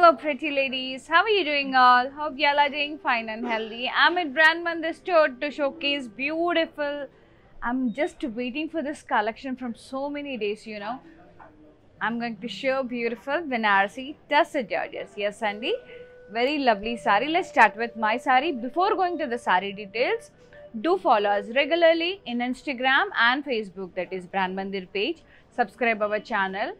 Hello pretty ladies, how are you doing all? Hope y'all are doing fine and healthy. I'm at Brand Mandir store to showcase beautiful. I'm just waiting for this collection from so many days, you know. I'm going to show beautiful Banarasi Tussar Georgette. Yes, Sandy. Very lovely sari. Let's start with my sari. Before going to the sari details, do follow us regularly in Instagram and Facebook, that is Brand Mandir page. Subscribe our channel.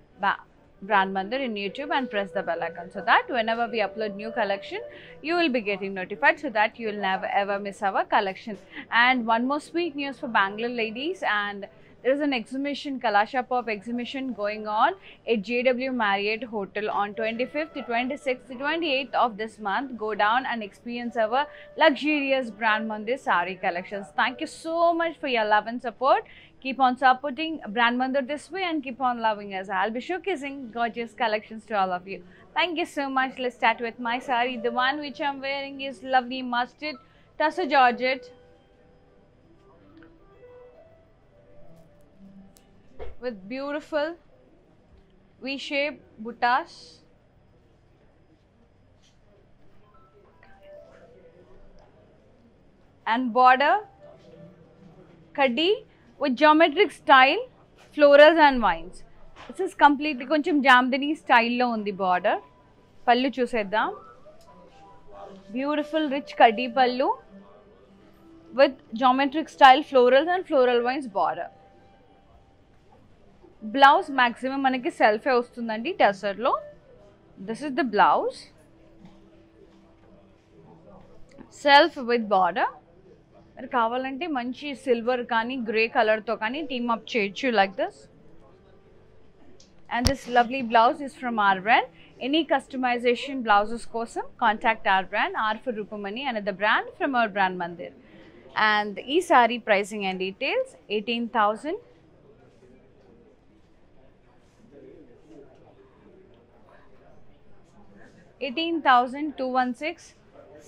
Brand Mandir in YouTube and press the bell icon so that whenever we upload new collection, you will be getting notified so that you will never ever miss our collection. And one more sweet news for Bangalore ladies, and there is an exhibition, Kalasha Pop exhibition going on at JW Marriott Hotel on 25th, 26th, 28th of this month. Go down and experience our luxurious Brand Mandir sari collections. Thank you so much for your love and support. Keep on supporting Brand Mandir this way and keep on loving us. I'll be showcasing gorgeous collections to all of you. Thank you so much. Let's start with my sari. The one which I'm wearing is lovely mustard Tussar Georgette with beautiful V-shaped buttas. And border kaddi with geometric style, florals and vines. This is completely koncham jamdani style lo undi border. Pallu chuseddam. Beautiful rich kaddi pallu with geometric style, florals and floral vines border. Blouse maximum manaki self e ostundandi tussar lo. This is the blouse. Self with border. If you want to manchi silver and grey color, team up chechu like this. And this lovely blouse is from our brand. Any customization blouses kosam, contact our brand, R for Rupamani, another brand from our Brand Mandir. And this saree pricing and details, 18,000.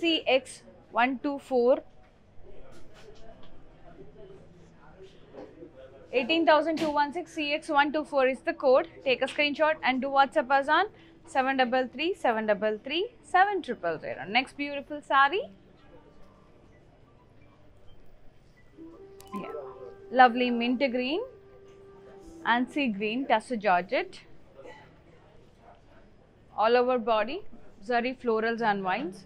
CX124. 18,216 CX124 is the code. Take a screenshot and do WhatsApp us on 733-733-7000. Next beautiful sari. Yeah. Lovely mint green and sea green Tussar Georgette. All over body, zari florals and vines.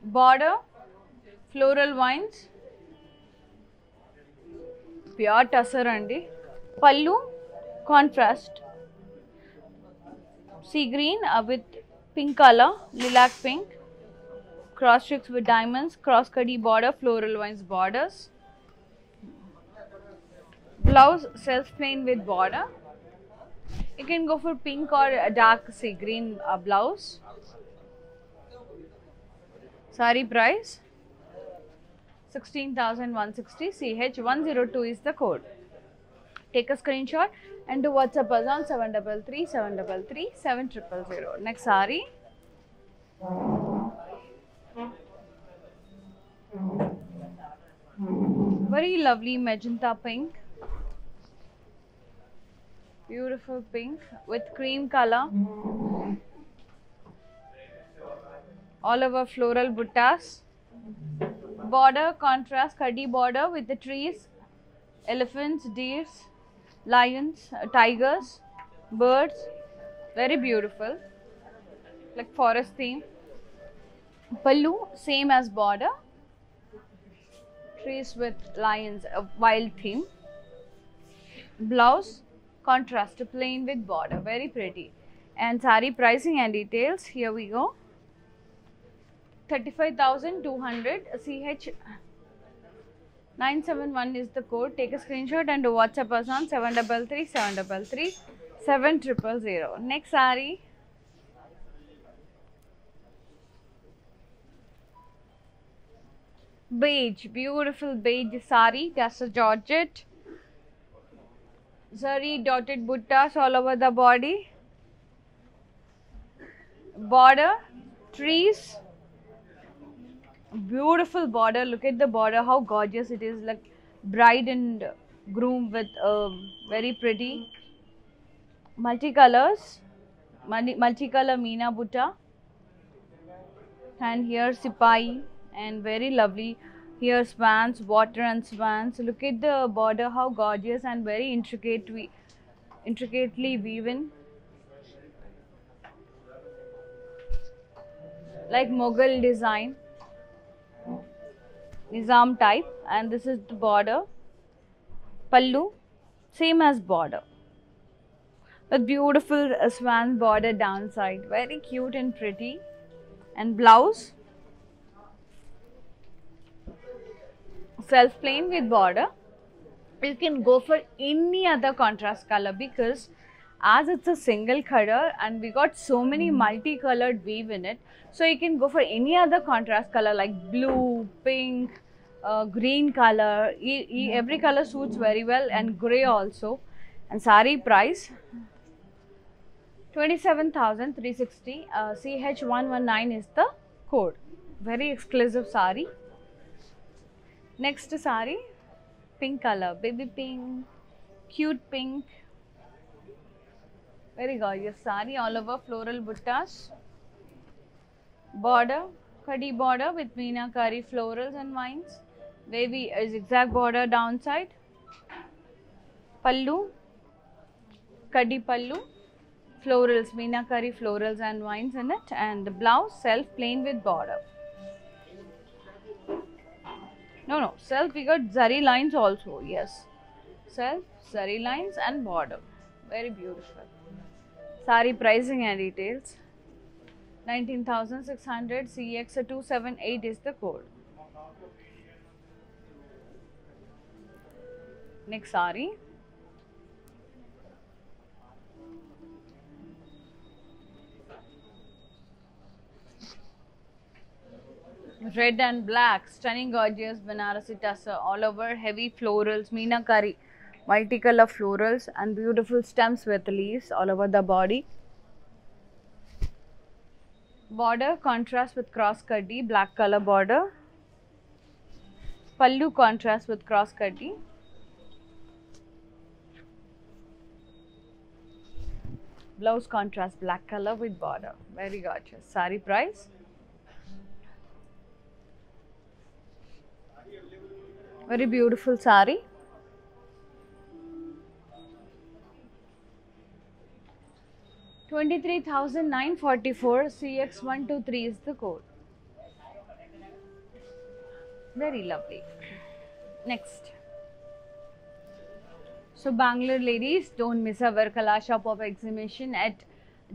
Border, floral vines, pure tussar andi. Pallu, contrast, sea green with pink color, lilac pink, cross stripes with diamonds, cross kadi border, floral vines borders. Blouse, self plain with border. You can go for pink or dark sea green blouse. Sari price 16,160 CH102 is the code. Take a screenshot and do WhatsApp us on 733-733-7000. Next sari. Very lovely magenta pink. Beautiful pink with cream color. All over floral buttas, border contrast kadi border with the trees, elephants, deers, lions, tigers, birds. Very beautiful, like forest theme. Pallu same as border, trees with lions, wild theme. Blouse contrast plain with border, very pretty. And sari pricing and details, here we go. 35,200 CH971 is the code. Take a screenshot and WhatsApp us on 733-733-7000. Next sari. Beige, beautiful beige sari, Tussar Georgette. Zari dotted buttas all over the body. Border, trees. beautiful border. Look at the border, how gorgeous it is, like bride and groom with very pretty multicolors, multicolor Meena Butta, and here Sipai, and very lovely here swans, water and swans. Look at the border, how gorgeous and very intricately woven, like Mughal design, Nizam type. And this is the border, pallu, same as border, with beautiful swan border downside, very cute and pretty. And blouse, self plain with border. You can go for any other contrast color, because as it's a single color and we got so many multicolored weave in it, so you can go for any other contrast color like blue, pink, green color. Every color suits very well, and grey also. And sari price 27,360. CH119 is the code. Very exclusive sari. Next sari, pink color, baby pink, cute pink. Very gorgeous sari, all over floral buttas. Border, khadi border with meenakari florals and vines. Wavy zigzag border downside. Pallu, khadi pallu, florals, meenakari florals and vines in it. And the blouse, self plain with border. No, self, we got zari lines also, yes. Self, zari lines and border. Very beautiful. Sari pricing and details, 19,600. CX278 is the code. Next sari, red and black, stunning gorgeous Banarasi Tussar, all over heavy florals, meenakari, multicolor florals, and beautiful stems with leaves all over the body. Border contrast with cross kadi, black color border. Pallu contrast with cross kadi. Blouse contrast black color with border. Very gorgeous. Sari price. Very beautiful sari. $23,944. CX123 is the code. Very lovely. Next. So, Bangalore ladies, don't miss our Kala Shop of Exhibition at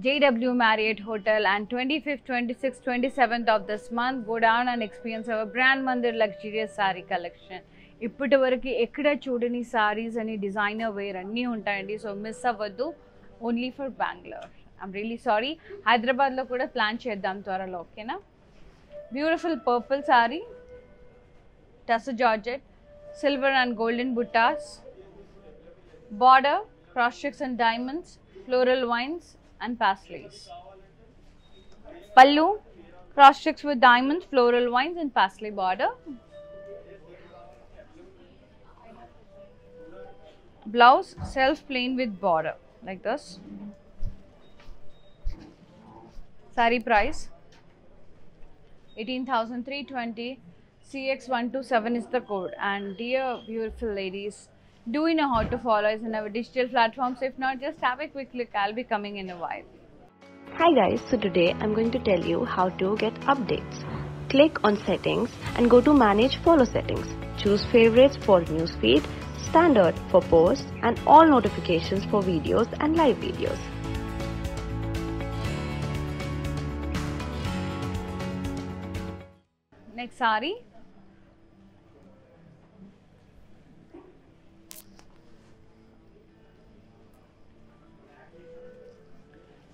JW Marriott Hotel, and 25th, 26th, 27th of this month. Go down and experience our Brand Mandir luxurious saree collection. Ipputtavaraki ekkada chudani sarees ani designer wear anni untayandi. So, miss avadu, only for Bangalore. I'm really sorry. Hyderabad lo kuda plan cheddam twara lo, okay na? Beautiful purple sari, Tussar Georgette, silver and golden buttas, border, cross checks and diamonds, floral vines and pastels. Pallu, cross checks with diamonds, floral vines and pastel border. Blouse, self plain with border, like this. Sari price 18,320. CX127 is the code. And dear beautiful ladies, do you know how to follow us on our digital platforms? If not, just have a quick look. I'll be coming in a while. Hi guys, so today I'm going to tell you how to get updates. Click on settings and go to manage follow settings. Choose favorites for newsfeed, standard for posts, and all notifications for videos and live videos. Next sari.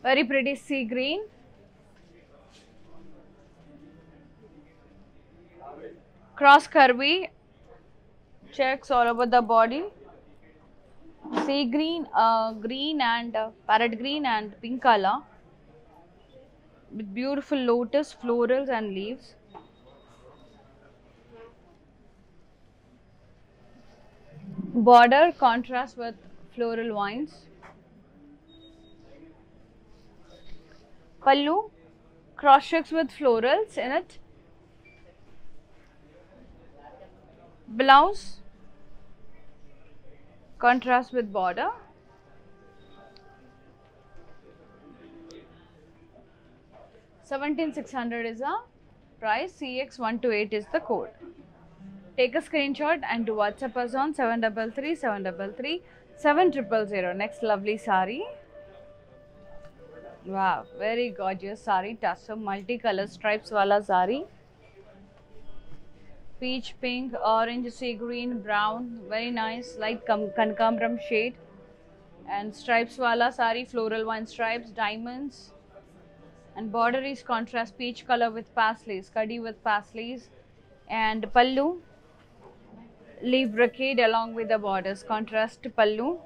Very pretty sea green. Cross curvy. Checks all over the body, sea green, green and parrot green and pink color, with beautiful lotus, florals and leaves. Border contrasts with floral vines. Pallu cross checks with florals in it. Blouse contrasts with border. $17,600 is the price. CX128 is the code. Take a screenshot and do WhatsApp us on 733-733-7000. Next lovely saree. Wow, very gorgeous saree. Tasso multicolor stripes wala saree. Peach, pink, orange, sea green, brown. Very nice. Light Kankamram shade. And stripes wala saree. Floral wine stripes, diamonds. And border is contrast peach color with paisleys, kadi with paisleys, and pallu leaf brocade along with the borders. Contrast pallu,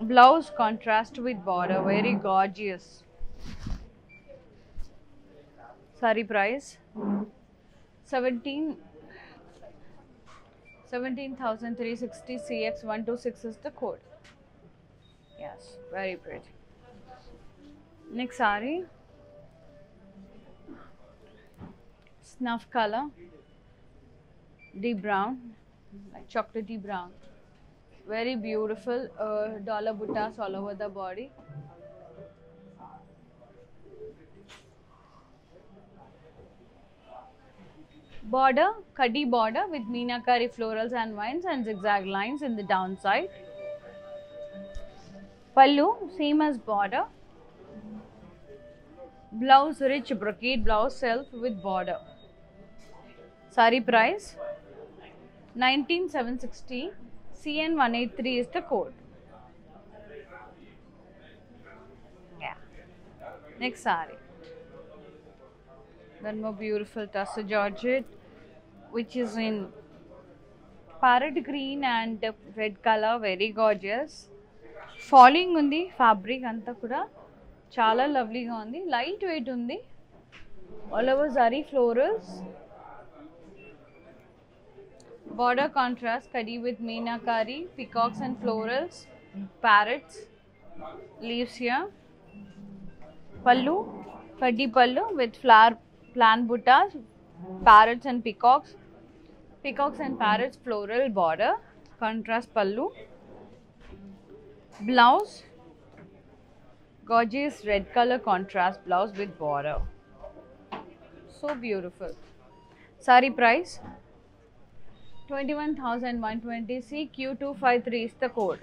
blouse contrast with border. Very gorgeous. Saree price 17,360. CX126 is the code. Yes, very pretty. Next saree, snuff color, deep brown, like chocolatey brown. Very beautiful, dollar buttas all over the body. Border, kadi border with meenakari florals and vines and zigzag lines in the downside. Pallu, same as border. Blouse rich brocade blouse self with border. Saree price 19,760. CN183 is the code. Yeah. Next saree. One more beautiful Tussar Georgette, which is in parrot green and red color. Very gorgeous. Falling undi fabric anta kuda. Chala lovely ga undi, lightweight undi. All over saree florals. Border contrast kadi with meenakari, peacocks and florals, parrots, leaves here. Pallu, kadi pallu with flower plant buttas, parrots and peacocks. Peacocks and parrots floral border. Contrast pallu. Blouse. Gorgeous red color contrast blouse with border. So beautiful. Saree price 21,120. CQ253 is the code.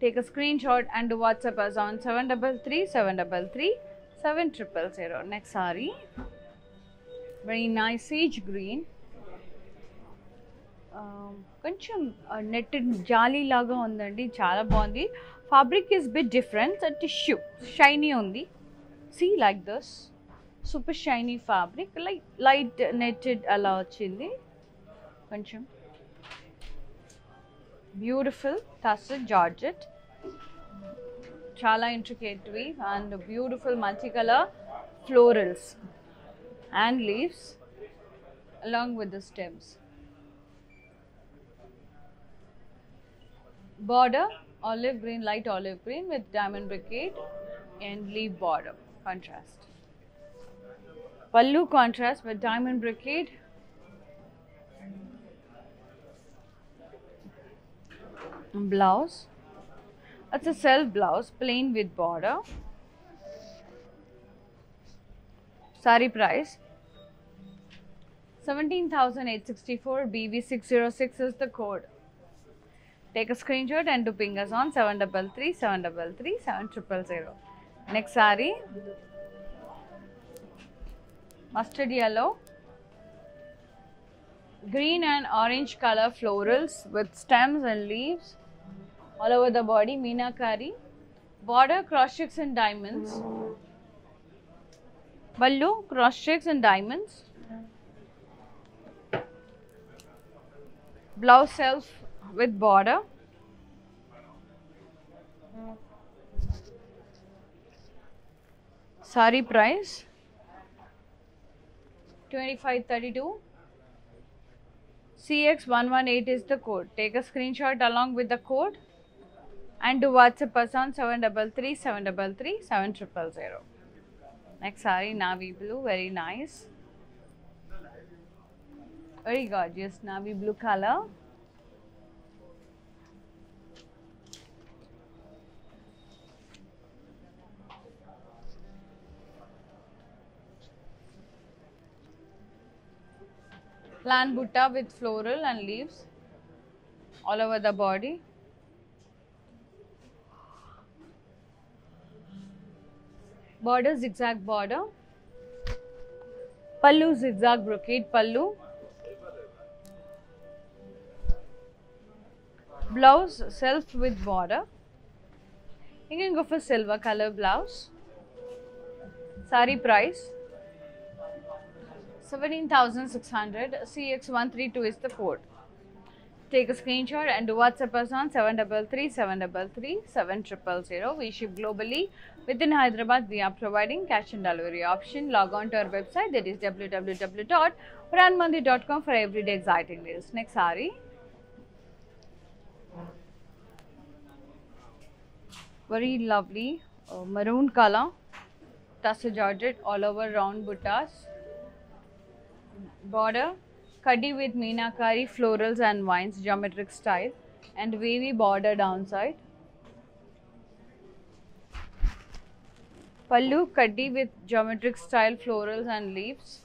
Take a screenshot and WhatsApp us on 733-733-7000. Next saree. Very nice sage green. Koncham netted jali laga undandi, chala bondi. Fabric is bit different, a tissue, shiny only. See like this, super shiny fabric, like light netted ala chindi. Koncham. Beautiful Tussar Georgette. Chala intricate weave and beautiful multicolor florals and leaves along with the stems. Border. Olive green, light olive green with diamond brocade and leaf border contrast. Pallu contrast with diamond brocade. Blouse. It's a self blouse, plain with border. Saree price 17,864. BB606 is the code. Take a screenshot and do ping us on 733-733-7000. Next saree, mustard yellow, green and orange color florals with stems and leaves all over the body. Meenakari, border cross checks and diamonds. Pallu cross checks and diamonds. Blouse self with border. Saree price 2532. CX118 is the code. Take a screenshot along with the code and do WhatsApp us on 733-733-7000. Next saree, navy blue, very nice. Very gorgeous navy blue color. Plant butta with floral and leaves all over the body. Border zigzag border. Pallu zigzag brocade pallu. Blouse self with border. You can go for silver color blouse. Saree price 17,600. CX132 is the code. Take a screenshot and do WhatsApp us on 733-733-7000. We ship globally. Within Hyderabad, we are providing cash and delivery option. Log on to our website, that is www.brandmandir.com for everyday exciting news. Next saree. Very lovely maroon color. Tussar Georgette all over round buttas. Border Kadi with Meenakari florals and vines, geometric style, and wavy border downside. Pallu Kadi with geometric style, florals and leaves.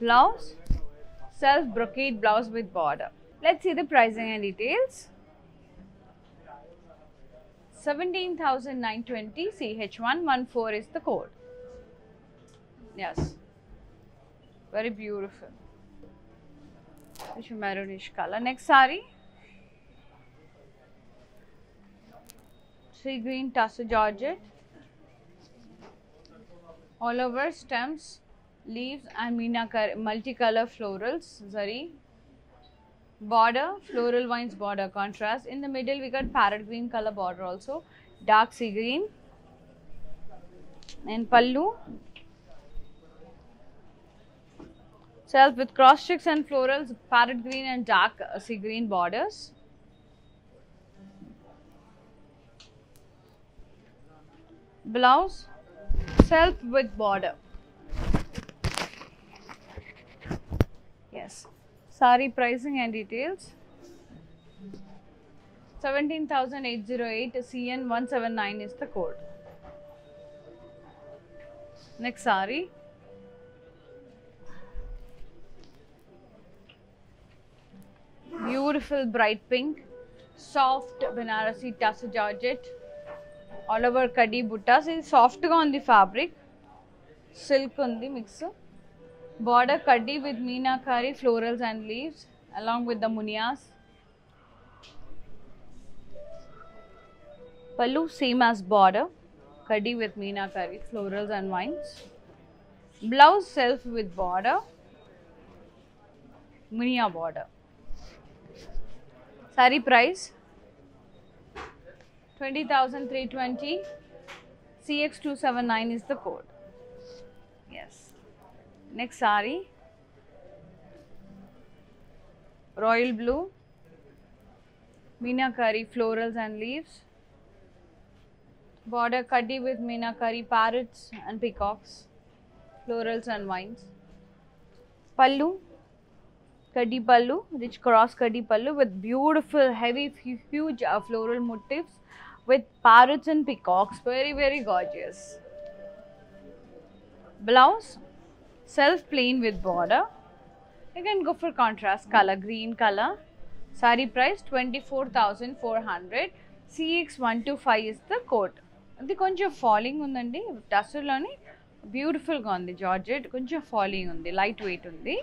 Blouse self brocade blouse with border. Let's see the pricing and details. 17,920. CH114 is the code. Yes, very beautiful. It's a maroonish color. Next saree, sea green Tussar Georgette, all over stems, leaves, and multicolor florals, zari. Border floral vines border contrast. In the middle we got parrot green color border also, dark sea green, and pallu. Self with cross checks and florals, parrot green and dark sea green borders. Blouse self with border. Yes. Saree pricing and details. 17,808. CN179 is the code. Next saree. Beautiful bright pink, soft Banarasi Tussar Georgette, all over kadi buttas. It is soft on the fabric, silk on the mixer. Border kadi with meenakari florals and leaves, along with the munias. Pallu same as border, kadi with meenakari florals and vines. Blouse self with border, munia border. Saree price 20,320. CX279 is the code. Yes. Next saree, royal blue, meenakari florals and leaves. Border kadi with meenakari parrots and peacocks, florals and vines. Pallu kadi pallu, rich cross kadi pallu with beautiful heavy huge floral motifs with parrots and peacocks. Very gorgeous. Blouse self plain with border. You can go for contrast color, green color. Saree price 24,400. CX125 is the coat. Adi koncham falling undandi tussar loni, beautiful ga undi Georgette, koncham falling undi, lightweight undi.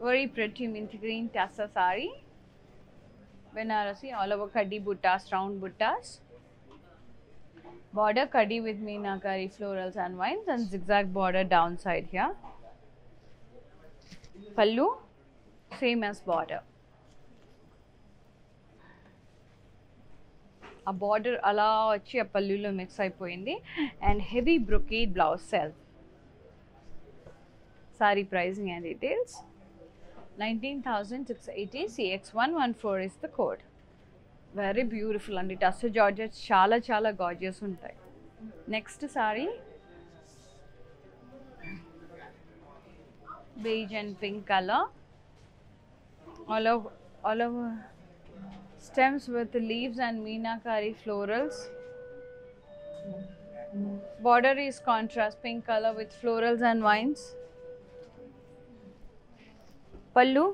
Very pretty mint green Tussar saree. Banarasi all over kadi buttas, round buttas. Border kadi with meenakari florals and vines, and zigzag border downside here. Pallu same as border. ఆ border అలా వచ్చి ఆ పల్లూలో mix అయిపోయింది. And heavy brocade blouse self. Sari pricing and details. 19,680 CX114 is the code. Very beautiful and Tussar Georgette chala gorgeous untai. Next sari. Beige and pink color. All over stems with leaves and meenakari florals. Border is contrast pink color with florals and vines. Pallu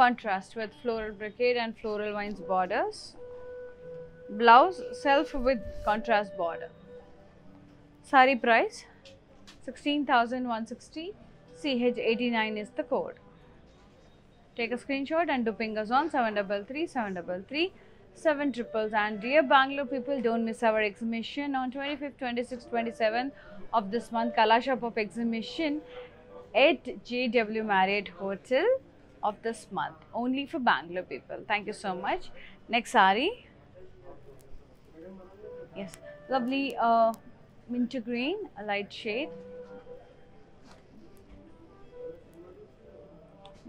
contrast with floral brocade and floral vines borders. Blouse self with contrast border. Sari price 16,160. CH89 is the code. Take a screenshot and do ping us on 733-733-733. And dear Bangalore people, don't miss our exhibition on 25th, 26th, 27th of this month. Kala Shop of exhibition at JW Marriott Hotel of this month. Only for Bangalore people. Thank you so much. Next sari. Yes, lovely mint green, a light shade.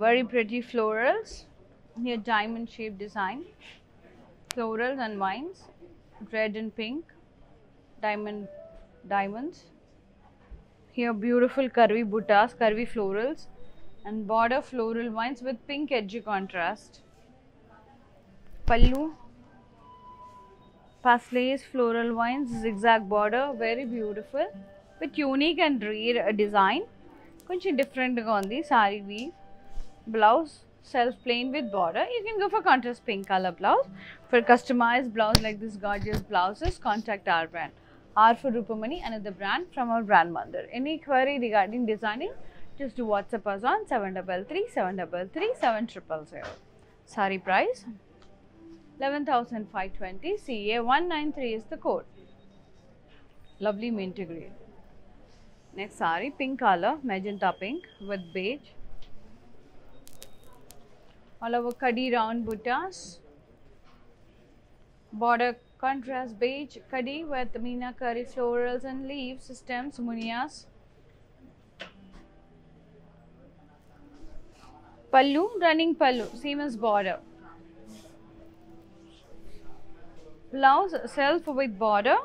Very pretty florals, here diamond shaped design, florals and vines, red and pink, diamonds. Here beautiful curvy buttas, curvy florals and border floral vines with pink edgy contrast. Pallu, pastel floral vines, zigzag border, very beautiful with unique and rare design. Kunchi different gondi sari weave. Blouse self plain with border. You can go for contrast pink color blouse. For customized blouse like this gorgeous blouses, contact our brand. R for Rupamani, another brand from our Brand Mandir. Any query regarding designing, just do WhatsApp us on 733-733-700. Sari price 11,520. CA193 is the code. Lovely mint green. Next sari, pink color, magenta pink with beige. All over kadi round buttas, border contrast beige kadi with meenakari florals and leaves, stems, munias. Pallu, running pallu, same as border. Blouse self with border.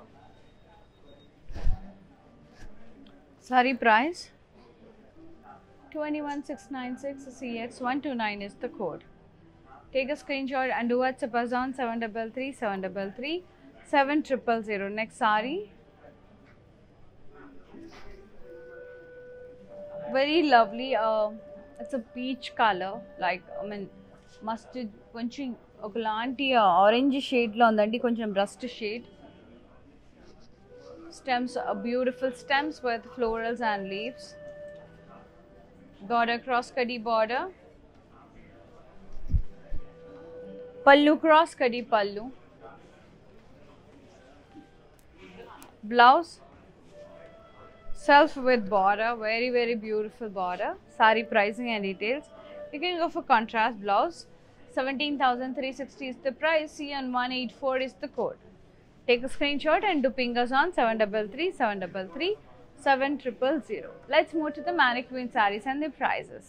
Sari price 21696. CX129 is the code. Take a screenshot and do WhatsApp us on 733-733-700. Next sari. Very lovely. It's a peach color, like I mean mustard koncham okalanti orange shade lo undandi, koncham rust shade. Stems are beautiful stems with florals and leaves. Border cross kadi border. Pallu cross kadi pallu. Blouse self with border. Very beautiful border. Sari pricing and details. You can go for contrast blouse. 17,360 is the price. CN184 is the code. Take a screenshot and do ping us on 733-733-700. Let's move to the mannequin sarees and the prices.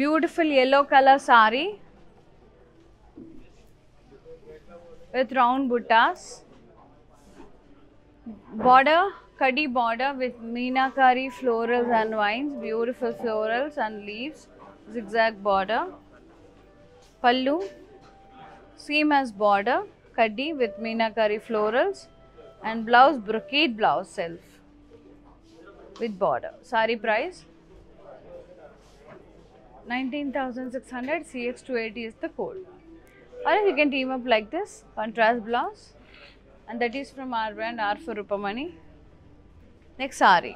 Beautiful yellow color saree with round buttas. Border kadi border with meenakari florals and vines, beautiful florals and leaves, zigzag border. Pallu same as border, kadi with meenakari florals and blouse brocade blouse self with border. Sari price 19,600. CX280 is the code. Or you can team up like this contrast blouse, and that is from our brand R for Rupamani. Next sari,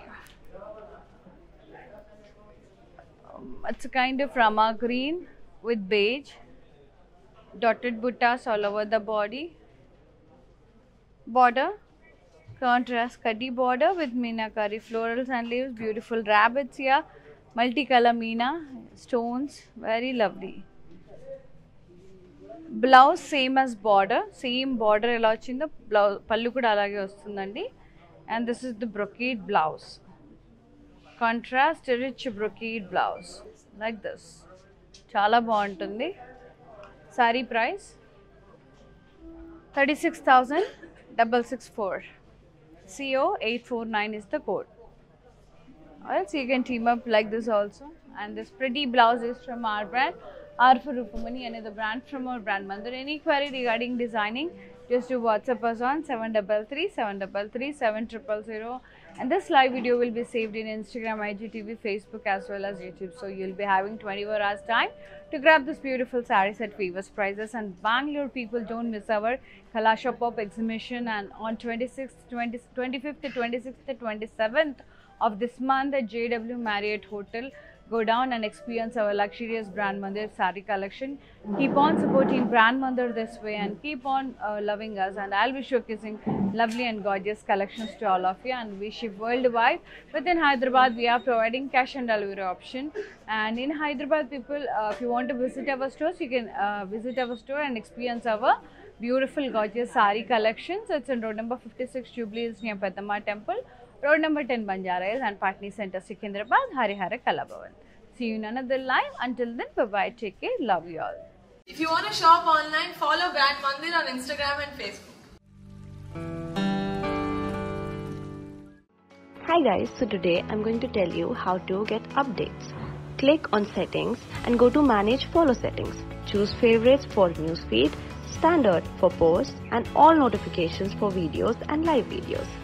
it's a kind of Rama green with beige, dotted buttas all over the body, border, contrast kadi border with meenakari florals and leaves, beautiful rabbits here, multicolor meena stones, very lovely. Blouse same as border, same border ela vachindi, blouse pallu kuda alage vastundandi, and this is the brocade blouse. Contrast rich brocade blouse like this. Chala baantundi. Sari price 36,664. CO849 is the code. Alright, so you can team up like this also. And this pretty blouse is from our brand, R for Rupamani, another brand from our brand Mandir. Any query regarding designing, just do WhatsApp us on 733-733-7000. And this live video will be saved in Instagram, IGTV, Facebook as well as YouTube. So you'll be having 24 hours time to grab this beautiful sarees at famous prices. And Bangalore people, don't miss our Kalasha Pop exhibition. And on 25th, 26th, 27th of this month at JW Marriott Hotel, go down and experience our luxurious Brand Mandir saree collection. Keep on supporting Brand Mandir this way and keep on loving us, and I'll be showcasing lovely and gorgeous collections to all of you, and we ship worldwide. Within Hyderabad, we are providing cash and delivery option, and in Hyderabad people, if you want to visit our stores, you can visit our store and experience our beautiful gorgeous saree collections. It's in road number 56 Jubilee near Padma Temple. Road number 10 Banjara and Patni Center, Secunderabad, Harihara Kalabhavan. See you in another live. Until then, bye-bye. Take care. Love you all. If you want to shop online, follow Brand Mandir on Instagram and Facebook. Hi guys, so today I'm going to tell you how to get updates. Click on settings and go to manage follow settings. Choose favorites for newsfeed, standard for posts, and all notifications for videos and live videos.